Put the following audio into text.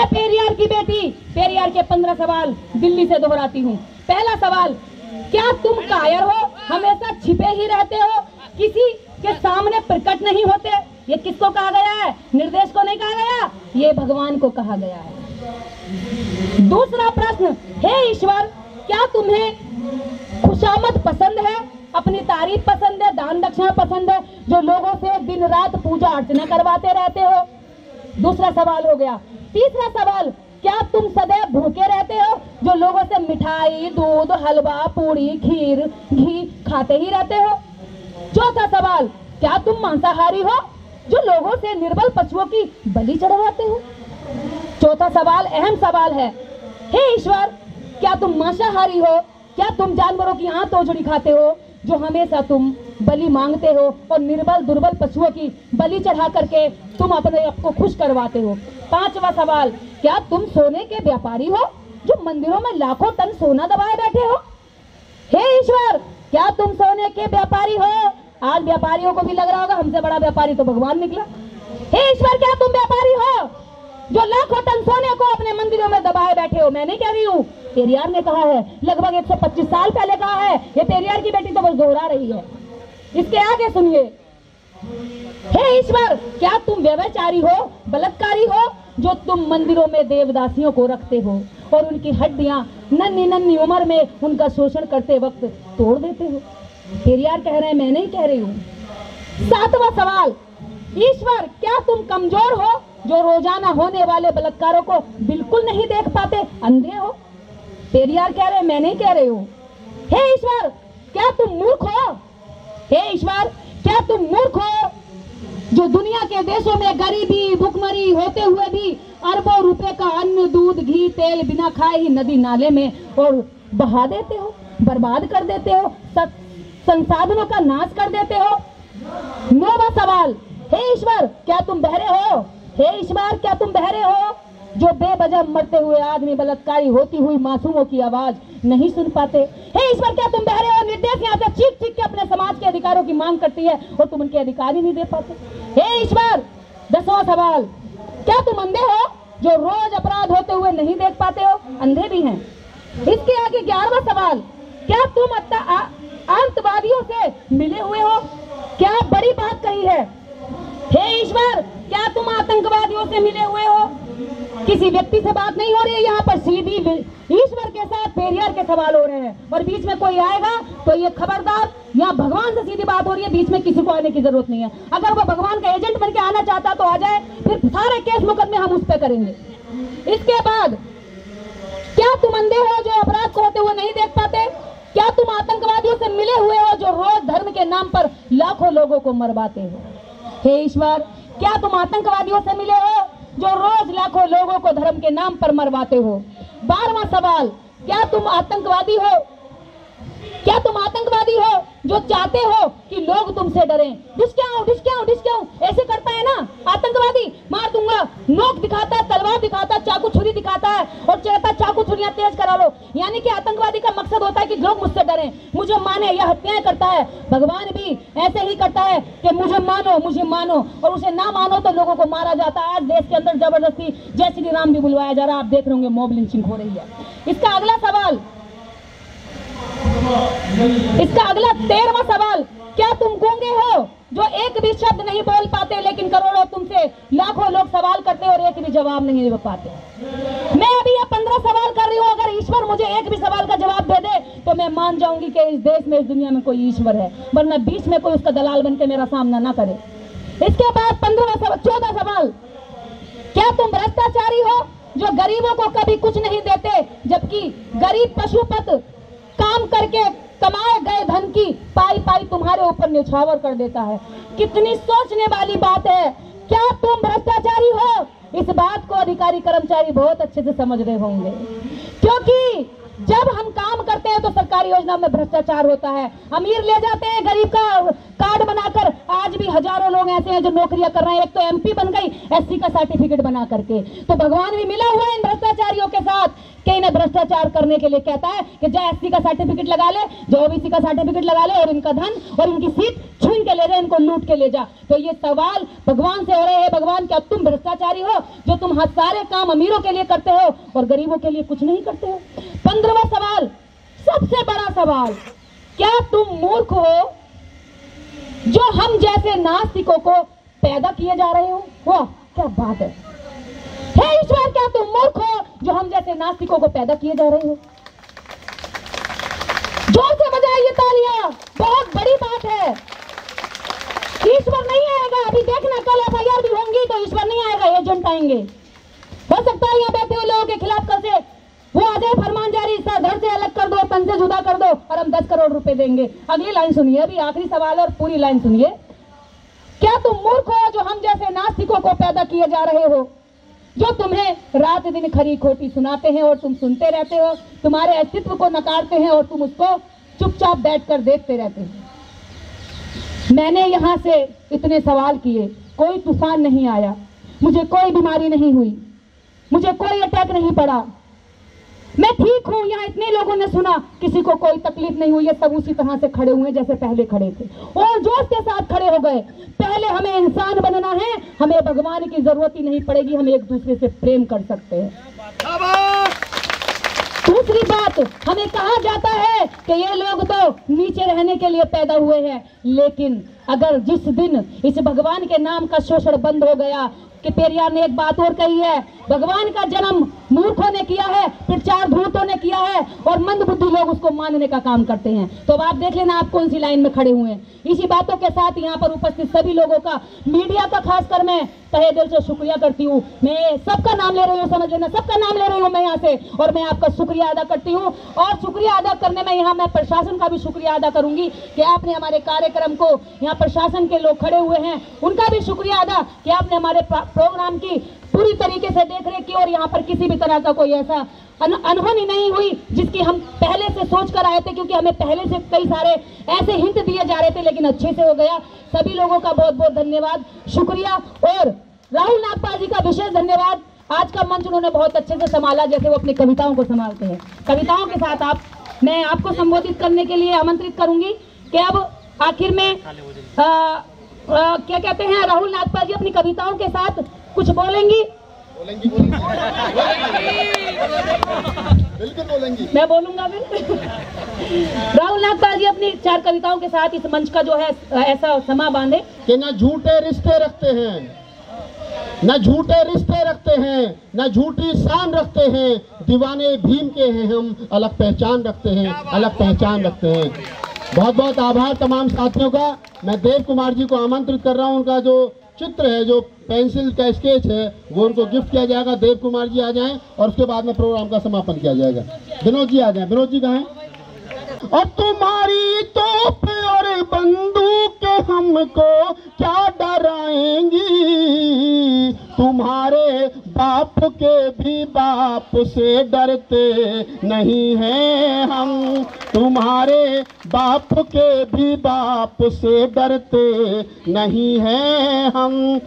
मैं पेरियार की बेटी पेरियार के 15 सवाल दिल्ली से दोहराती हूँ। पहला सवाल, क्या तुम कायर हो, हमेशा छिपे ही रहते हो, किसी के सामने प्रकट नहीं होते? ये किसको कहा गया है? निर्देश को नहीं कहा गया, ये भगवान को कहा गया है। दूसरा प्रश्न, हे ईश्वर, क्या तुम्हें खुशामद पसंद है, अपनी तारीफ पसंद है, दान दक्षिणा पसंद है, जो लोगों से दिन रात पूजा अर्चना करवाते रहते हो? दूसरा सवाल हो गया। तीसरा सवाल, क्या तुम सदैव भूखे रहते हो, जो लोगों से मिठाई, दूध, हलवा, पूरी, खीर, घी खाते ही रहते हो? चौथा सवाल, क्या तुम मांसाहारी हो, जो लोगों से निर्बल पशुओं की बलि चढ़वाते हो? चौथा सवाल अहम सवाल है, हे ईश्वर, क्या तुम मांसाहारी हो, क्या तुम जानवरों की आंत औजड़ी खाते हो, जो हमेशा तुम बलि मांगते हो और निर्बल दुर्बल पशुओं की बलि चढ़ा करके तुम अपने आप को खुश करवाते हो? पांचवा सवाल, क्या तुम सोने के व्यापारी हो, जो मंदिरों में लाखों टन सोना दबाए बैठे हो? हे ईश्वर, क्या तुम सोने के व्यापारी हो? आज व्यापारियों को भी लग रहा होगा हमसे बड़ा व्यापारी तो भगवान निकला। हे ईश्वर, क्या तुम व्यापारी हो, जो लाखों टन सोने को अपने मंदिरों में दबाए बैठे हो? मैं नहीं कह रही हूँ, पेरियार ने कहा है, लगभग 125 साल पहले कहा है। ये पेरियार की बेटी तो बस दोहरा रही है। इसके आगे सुनिए, हे ईश्वर, क्या तुम व्यभिचारी हो, बलात्कारी हो, जो तुम मंदिरों में देवदासियों को रखते हो और उनकी हड्डियां नन्ही नन्ही उम्र में उनका शोषण करते वक्त तोड़ देते हो? पेरियार कह रहे हैं, मैं नहीं कह रही हूँ। सातवां सवाल, ईश्वर, क्या तुम कमजोर हो, जो रोजाना होने वाले बलात्कारों को बिल्कुल नहीं देख पाते, अंधे हो? पेरियार कह रहे, मैं नहीं कह रही हूँ। हे ईश्वर, क्या तुम मूर्ख हो? हे ईश्वर, क्या तुम मूर्ख हो, जो दुनिया के देशों में गरीबी भुखमरी होते हुए भी अरबों रुपए का अन्न, दूध, घी, तेल बिना खाए ही नदी नाले में और बहा देते हो, बर्बाद कर देते हो, संसाधनों का नाश कर देते हो? नौवा सवाल, हे ईश्वर, क्या तुम बहरे हो? हे ईश्वर, क्या तुम बहरे हो, जो बेवजह मरते हुए आदमी, बलात्कारी होती हुई मासूमों की आवाज नहीं सुन पाते? हे ईश्वर, क्या तुम बहरे हो, निर्देश यहाँ से चीख चीख के अपने समाज के अधिकारों की मांग करती है और तुम उनके अधिकार ही नहीं दे पाते? हे ईश्वर, 10वां सवाल, क्या तुम अंधे हो, जो रोज अपराध होते हुए नहीं देख पाते हो, अंधे भी हैं? इसके आगे 11वां सवाल, क्या तुम अंतवादियों से मिले हुए हो? क्या बड़ी बात कही है? हे ईश्वर, क्या तुम आतंकवादियों से मिले हुए हो? किसी व्यक्ति से बात नहीं हो रही है यहाँ पर, सीधी ईश्वर के साथ पेरियार के सवाल हो रहे हैं। और बीच में कोई आएगा तो ये खबरदार, यहाँ भगवान से सीधी बात हो रही है, बीच में किसी को आने की जरूरत नहीं है। अगर वो भगवान का एजेंट बनके आना चाहता तो आ जाए, फिर सारे केस मुकदमे हम उस पर करेंगे। इसके बाद, क्या तुम अंधे हो, जो अपराध को होते हुए नहीं देख पाते? क्या तुम आतंकवादियों से मिले हुए हो, जो रोज धर्म के नाम पर लाखों लोगों को मरवाते हो? हे ईश्वर, क्या तुम आतंकवादियों से मिले हो, जो रोज लाखों लोगों को धर्म के नाम पर मरवाते हो? 12वां सवाल, क्या तुम आतंकवादी हो? क्या तुम आतंकवादी हो, जो चाहते हो कि लोग तुमसे डरें? डिस्काउंट डिस्काउंट डिस्काउंट ऐसे करता है ना आतंकवादी, मार दूंगा, नोक दिखाता है, तलवार दिखाता है, चाकू छुरी दिखाता है और चाहता चाकू छुरियां तेज करा लो। यानी कि आतंकवादी का मकसद होता है कि लोग मुझसे डरें, मुझे माने, या हत्याएं करता है। भगवान भी ऐसे ही करता है कि मुझे मानो, मुझे मानो, और उसे ना मानो तो लोगों को मारा जाता है। आज देश के अंदर जबरदस्ती जय श्री राम भी बुलवाया जा रहा है, आप देख रहे होंगे, मॉब लिंचिंग हो रही है। इसका अगला 13वां सवाल, क्या तुम गूंगे हो, जो एक भी शब्द नहीं बोल पाते, लेकिन करोड़ों तुमसे लाखों लोग सवाल करते और एक भी जवाब नहीं दे पाते? मैं अभी यह 15 सवाल कर रही हूँ, अगर ईश्वर मुझे एक भी सवाल का जवाब दे दे तो मैं मान जाऊंगी कि इस देश में, इस दुनिया में कोई ईश्वर है, वरना बीच में कोई उसका दलाल बनकर मेरा सामना ना करे। इसके बाद 14वां सवाल, क्या तुम भ्रष्टाचारी हो, जो गरीबों को कभी कुछ नहीं देते, जबकि गरीब पशुपत काम करके कमाए गए धन की पाई पाई तुम्हारे ऊपर न्यौछावर कर देता है? कितनी सोचने वाली बात है। क्या तुम भ्रष्टाचारी हो? इस बात को अधिकारी कर्मचारी बहुत अच्छे से समझ रहे होंगे, क्योंकि जब हम काम करते हैं तो सरकारी योजना में भ्रष्टाचार होता है, अमीर ले जाते हैं, गरीब का कार्ड बनाकर। आज भी हजारों लोग ऐसे हैं जो नौकरियां कर रहे हैं, एक तो एमपी बन गई एससी का सर्टिफिकेट बना करके। तो भगवान भी मिला हुआ है इन भ्रष्टाचारियों के साथ। के इन्हें भ्रष्टाचार करने के लिए कहता है कि जो एससी का सर्टिफिकेट लगा ले, जो ओबीसी का सर्टिफिकेट लगा ले और इनका धन और इनकी सीट छीन के ले जा, इनको लूट के ले जा। तो ये सवाल भगवान से हो रहे हैं, भगवान क्या तुम भ्रष्टाचारी हो जो तुम हर सारे काम अमीरों के लिए करते हो और गरीबों के लिए कुछ नहीं करते हो। 15वां सवाल, सबसे बड़ा सवाल, क्या तुम मूर्ख हो जो हम जैसे नास्तिकों को पैदा किए जा रहे हो? वाह क्या बात है, हे ईश्वर क्या तुम मूर्ख हो जो हम जैसे नास्तिकों को पैदा किए जा रहे हो। जोर से बजाइए तालियां, बहुत बड़ी बात है। ईश्वर नहीं आएगा, अभी देखना कल एफआईआर भी होंगी तो ईश्वर नहीं आएगा, एजेंट आएंगे। हो सकता है यहाँ बैठे हुए लोगों के खिलाफ कल से वो आ जाए फरमान जारी, इसका घर से अलग कर दो, तन से जुदा कर दो और हम 10 करोड़ रुपए देंगे। अगली लाइन सुनिए, अभी आखिरी सवाल और पूरी लाइन सुनिए। क्या तुम मूर्ख हो जो हम जैसे नास्तिकों को पैदा किए जा रहे हो, जो तुम्हें रात दिन खरी खोटी सुनाते हैं और तुम सुनते रहते हो, तुम्हारे अस्तित्व को नकारते हैं और तुम उसको चुपचाप बैठकर देखते रहते हो। मैंने यहाँ से इतने सवाल किए, कोई तूफान नहीं आया, मुझे कोई बीमारी नहीं हुई, मुझे कोई अटैक नहीं पड़ा, मैं ठीक हूँ। यहाँ इतने लोगों ने सुना, किसी को कोई तकलीफ नहीं हुई है, सब उसी तरह से खड़े हुए जैसे पहले खड़े थे और जोश के साथ खड़े हो गए। पहले हमें इंसान बनना है, हमें भगवान की जरूरत ही नहीं पड़ेगी, हम एक दूसरे से प्रेम कर सकते हैं। दूसरी बात, हमें कहा जाता है कि ये लोग तो नीचे रहने के लिए पैदा हुए हैं, लेकिन अगर जिस दिन इस भगवान के नाम का शोषण बंद हो गया, कि पेरियार ने एक बात और कही है, भगवान का जन्म मूर्खों ने किया है, प्रचार धूर्तों ने किया है और मंदबुद्धि लोग उसको मानने का काम करते हैं। तो अब आप देख लेना आप कौन सी लाइन में खड़े हुए हैं। इसी बातों के साथ यहाँ पर उपस्थित सभी लोगों का, मीडिया का खासकर मैं तहे दिल से शुक्रिया करती हूँ। मैं सबका नाम ले रही हूँ, समझ लेना सबका नाम ले रही हूँ मैं यहाँ से, और मैं आपका शुक्रिया अदा करती हूँ। और शुक्रिया अदा करने में यहाँ मैं प्रशासन का भी शुक्रिया अदा करूंगी कि आपने हमारे कार्यक्रम को, यहाँ प्रशासन के लोग खड़े हुए हैं उनका भी शुक्रिया अदा कि आपने हमारे प्रोग्राम की पूरी तरीके से देख रहे की और यहाँ पर किसी भी तरह का कोई ऐसा अनहोनी नहीं हुई जिसकी हम पहले से सोच कर आए थे, क्योंकि हमें पहले से कई सारे ऐसे हिंट दिए जा रहे थे, लेकिन अच्छे से हो गया। सभी लोगों का बहुत बहुत धन्यवाद, शुक्रिया। और राहुल नागपाल जी का विशेष धन्यवाद, आज का मंच उन्होंने बहुत अच्छे से संभाला जैसे वो अपनी कविताओं को संभालते हैं। कविताओं के साथ मैं आपको संबोधित करने के लिए आमंत्रित करूंगी कि अब आखिर में क्या कहते हैं, राहुल नागपाल जी अपनी कविताओं के साथ कुछ बोलेंगी। बिल्कुल बोलेंगी, मैं बोलूंगा बिल्कुल। राहुल नागपाल जी अपनी 4 कविताओं के साथ इस मंच का जो है ऐसा समा बांधे कि ना झूठे रिश्ते रखते हैं, ना झूठे रिश्ते रखते हैं, ना झूठी शान रखते हैं, दीवाने भीम के हैं हम, अलग पहचान रखते हैं, अलग पहचान रखते हैं। बहुत बहुत आभार तमाम साथियों का। मैं देव कुमार जी को आमंत्रित कर रहा हूँ, उनका जो चित्र है, जो पेंसिल का स्केच है, वो उनको गिफ्ट किया जाएगा। देव कुमार जी आ जाएं और उसके बाद में प्रोग्राम का समापन किया जाएगा। विनोद जी आ जाएं, विनोद जी कहाँ हैं? और तुम्हारी तोप और बंदूक हमको क्या डराएंगी, तुम्हारे बाप के भी बाप से डरते नहीं हैं हम, तुम्हारे बाप के भी बाप से डरते नहीं हैं हम।